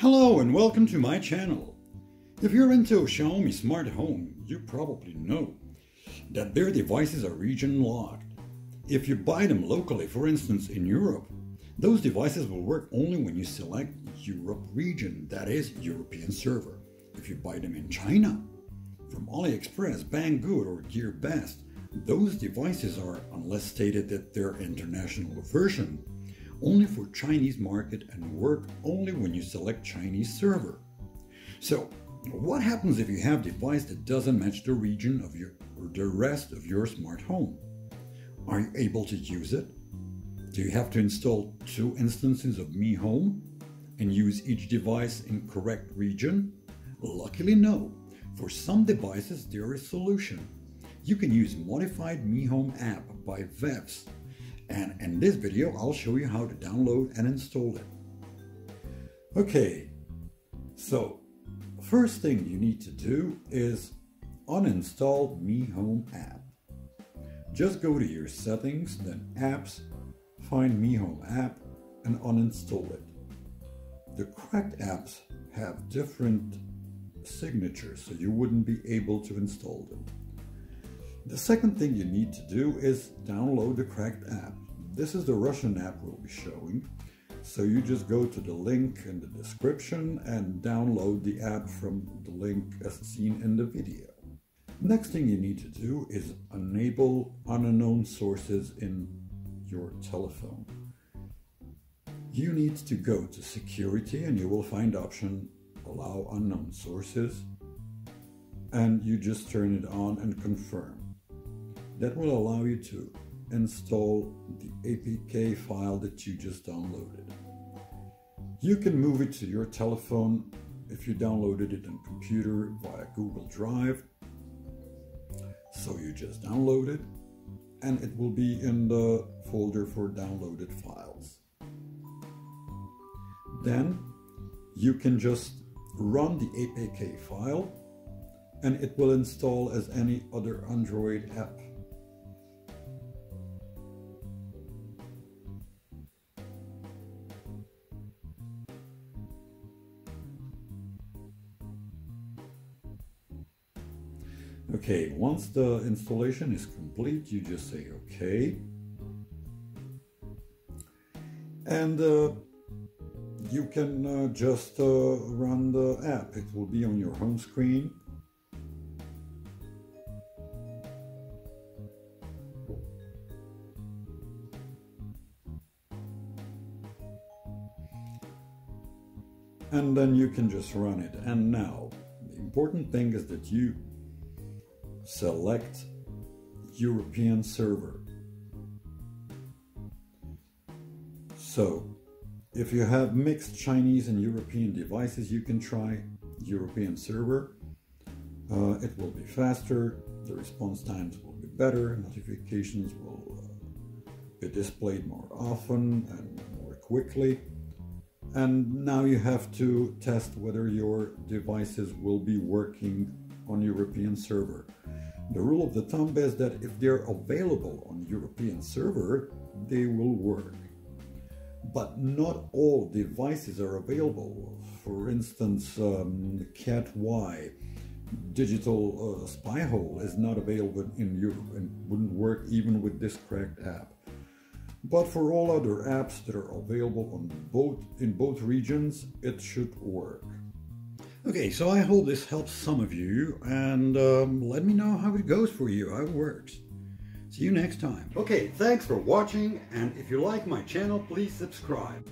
Hello and welcome to my channel. If you're into Xiaomi smart home, you probably know that their devices are region locked. If you buy them locally, for instance in Europe, those devices will work only when you select Europe region, that is European server. If you buy them in China, from AliExpress, Banggood or Gearbest, those devices are, unless stated that they're international version, only for Chinese market and work only when you select Chinese server. So what happens if you have a device that doesn't match the region of your or the rest of your smart home? Are you able to use it? Do you have to install two instances of Mi Home and use each device in correct region? Luckily no. For some devices there is solution. You can use modified Mi Home app by VEVS. And in this video, I'll show you how to download and install it. Okay, so first thing you need to do is uninstall Mi Home app. Just go to your settings, then apps, find Mi Home app and uninstall it. The correct apps have different signatures, so you wouldn't be able to install them. The second thing you need to do is download the correct app. This is the Russian app we'll be showing. So you just go to the link in the description and download the app from the link as seen in the video. Next thing you need to do is enable unknown sources in your telephone. You need to go to security and you will find option allow unknown sources, and you just turn it on and confirm. That will allow you to install the APK file that you just downloaded. You can move it to your telephone if you downloaded it on computer via Google Drive. So you just download it and it will be in the folder for downloaded files. Then you can just run the APK file and it will install as any other Android app. Okay, once the installation is complete, you just say okay. And you can just run the app. It will be on your home screen. And then you can just run it. And now, the important thing is that you select European server. So if you have mixed Chinese and European devices, you can try European server. It will be faster, the response times will be better, notifications will be displayed more often and more quickly. And now you have to test whether your devices will be working on European server. The rule of the thumb is that if they're available on European server, they will work. But not all devices are available. For instance, Cat Y digital spy hole is not available in Europe and wouldn't work even with this correct app. But for all other apps that are available on in both regions, it should work. Okay, so I hope this helps some of you, and let me know how it goes for you, how it works. See you next time. Okay, thanks for watching, and if you like my channel, please subscribe.